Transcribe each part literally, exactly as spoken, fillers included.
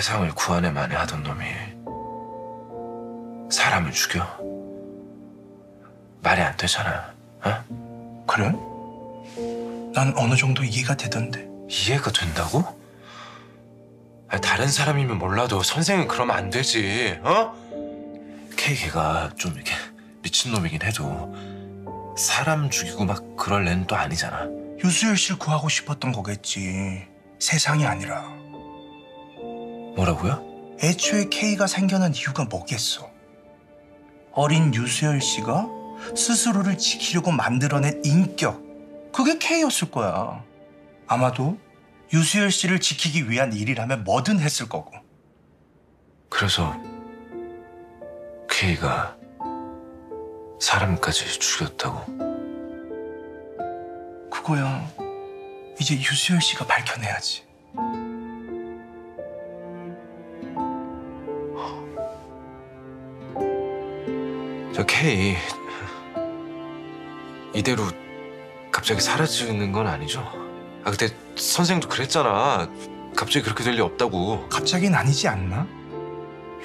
세상을 구하네만에 하던 놈이 사람을 죽여? 말이 안 되잖아. 어? 그래? 난 어느 정도 이해가 되던데. 이해가 된다고? 아니, 다른 사람이면 몰라도 선생은 그러면 안 되지. 어? K걔가 좀 이렇게 미친놈이긴 해도 사람 죽이고 막 그럴 애는 또 아니잖아. 유수열 씨를 구하고 싶었던 거겠지. 세상이 아니라. 뭐라고요? 애초에 K가 생겨난 이유가 뭐겠어? 어린 유수열 씨가 스스로를 지키려고 만들어낸 인격, 그게 K였을 거야. 아마도 유수열 씨를 지키기 위한 일이라면 뭐든 했을 거고. 그래서 K가 사람까지 죽였다고? 그거야 이제 유수열 씨가 밝혀내야지. 저 K 이대로 갑자기 사라지는 건 아니죠? 아 그때 선생도 그랬잖아. 갑자기 그렇게 될 리 없다고. 갑자기는 아니지 않나?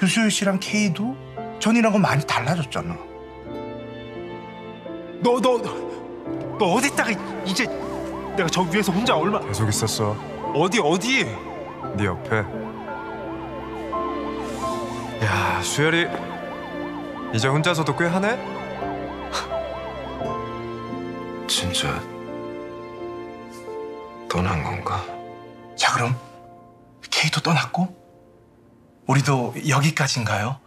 유수열 씨랑 K도 전이랑은 많이 달라졌잖아. 너 너 너 어디다가 이제 내가 저 위에서 혼자 얼마 계속 있었어. 어디 어디? 네 옆에. 야 수열이 이제 혼자서도 꽤 하네? 진짜 떠난 건가? 자 그럼 K도 떠났고 우리도 여기까지인가요?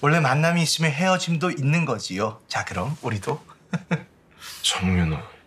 원래 만남이 있으면 헤어짐도 있는 거지요. 자 그럼 우리도 정윤호